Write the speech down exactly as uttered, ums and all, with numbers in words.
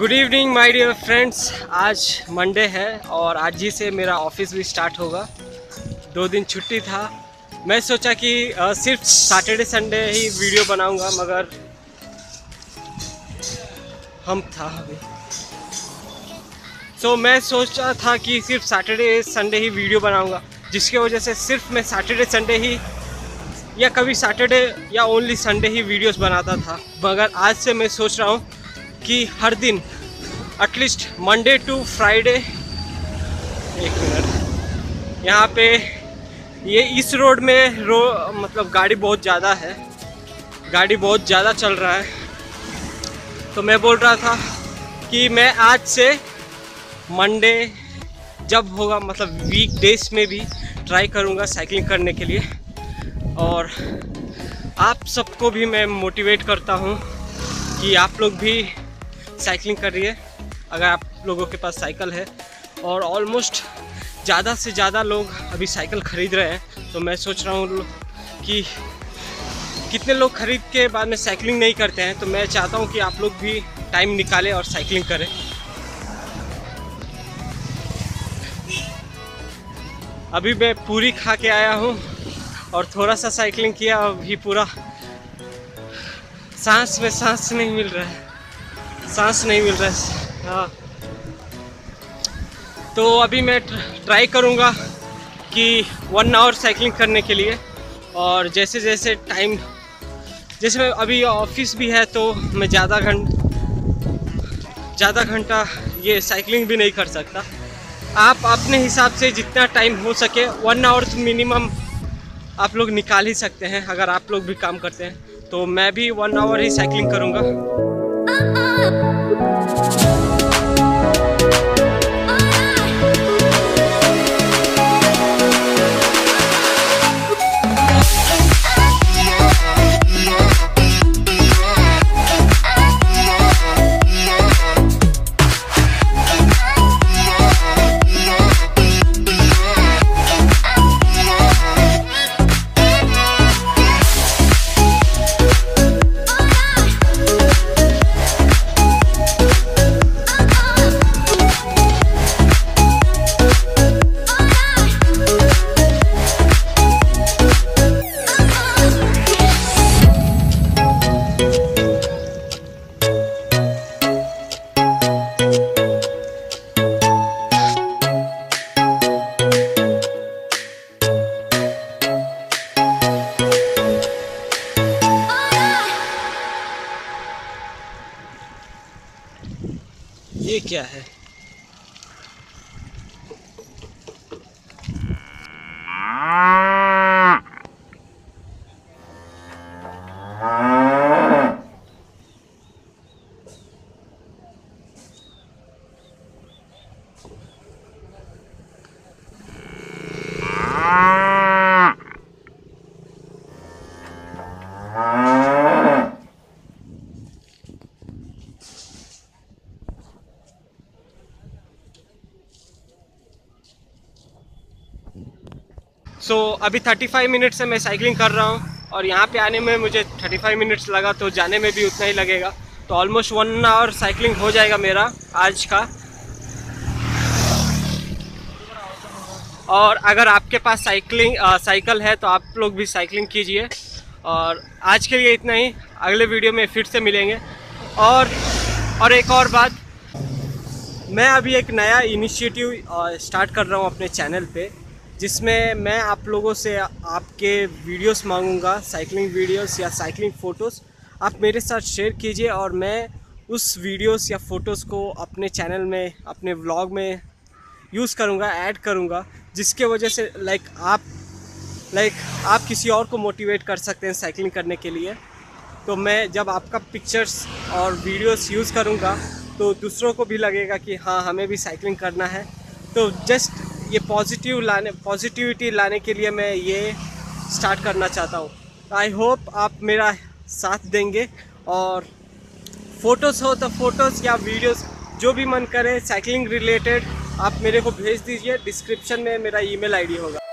Good evening my dear friends. आज Monday है और आज ही से मेरा ऑफिस भी स्टार्ट होगा। दो दिन छुट्टी था। मैं सोचा कि सिर्फ सैटरडे संडे ही वीडियो बनाऊंगा, मगर हम था अभी सो so, मैं सोचा था कि सिर्फ सैटरडे संडे ही वीडियो बनाऊंगा, जिसके वजह से सिर्फ मैं सैटरडे संडे ही या कभी सैटरडे या ओनली संडे ही वीडियोस बनाता था। मगर आज से मैं सोच रहा हूँ कि हर दिन एटलीस्ट मंडे टू फ्राइडे, एक मिनट, यहाँ पे ये इस रोड में रो मतलब गाड़ी बहुत ज़्यादा है, गाड़ी बहुत ज़्यादा चल रहा है। तो मैं बोल रहा था कि मैं आज से मंडे जब होगा मतलब वीक डेज में भी ट्राई करूँगा साइकिलिंग करने के लिए। और आप सबको भी मैं मोटिवेट करता हूँ कि आप लोग भी साइकिलिंग कर रही है अगर आप लोगों के पास साइकिल है। और ऑलमोस्ट ज़्यादा से ज़्यादा लोग अभी साइकिल ख़रीद रहे हैं, तो मैं सोच रहा हूँ कि कितने लोग ख़रीद के बाद में साइकिलिंग नहीं करते हैं, तो मैं चाहता हूँ कि आप लोग भी टाइम निकालें और साइकिलिंग करें। अभी मैं पूरी खा के आया हूँ और थोड़ा सा साइकिलिंग किया, अभी पूरा सांस में सांस नहीं मिल रहा है, सांस नहीं मिल रहा है। हाँ, तो अभी मैं ट्राई करूँगा कि वन आवर साइकिलिंग करने के लिए। और जैसे जैसे टाइम, जैसे मैं अभी ऑफिस भी है तो मैं ज़्यादा घंट ज़्यादा घंटा ये साइकिलिंग भी नहीं कर सकता। आप अपने हिसाब से जितना टाइम हो सके वन आवर तो मिनिमम आप लोग निकाल ही सकते हैं अगर आप लोग भी काम करते हैं। तो मैं भी वन आवर ही साइकिलिंग करूँगा। ये क्या है? सो so, अभी पैंतीस मिनट्स से मैं साइकिलिंग कर रहा हूँ और यहाँ पे आने में मुझे पैंतीस मिनट्स लगा, तो जाने में भी उतना ही लगेगा। तो ऑलमोस्ट वन आवर साइकिलिंग हो जाएगा मेरा आज का। और अगर आपके पास साइकिलिंग साइकिल है तो आप लोग भी साइकिलिंग कीजिए। और आज के लिए इतना ही, अगले वीडियो में फिर से मिलेंगे। और और एक और बात, मैं अभी एक नया इनिशिएटिव स्टार्ट कर रहा हूँ अपने चैनल पर, जिसमें मैं आप लोगों से आपके वीडियोस मांगूंगा, साइकिलिंग वीडियोस या साइकिलिंग फ़ोटोज़ आप मेरे साथ शेयर कीजिए। और मैं उस वीडियोस या फ़ोटोज़ को अपने चैनल में, अपने व्लॉग में यूज़ करूंगा, ऐड करूंगा, जिसके वजह से लाइक आप लाइक आप किसी और को मोटिवेट कर सकते हैं साइकिलिंग करने के लिए। तो मैं जब आपका पिक्चर्स और वीडियोज़ यूज़ करूँगा तो दूसरों को भी लगेगा कि हाँ, हमें भी साइकिलिंग करना है। तो जस्ट ये पॉजिटिव लाने पॉजिटिविटी लाने के लिए मैं ये स्टार्ट करना चाहता हूँ। आई होप आप मेरा साथ देंगे। और फ़ोटोज़ हो तो फ़ोटोज़ या वीडियोस जो भी मन करे साइकिलिंग रिलेटेड आप मेरे को भेज दीजिए। डिस्क्रिप्शन में मेरा ईमेल आईडी होगा।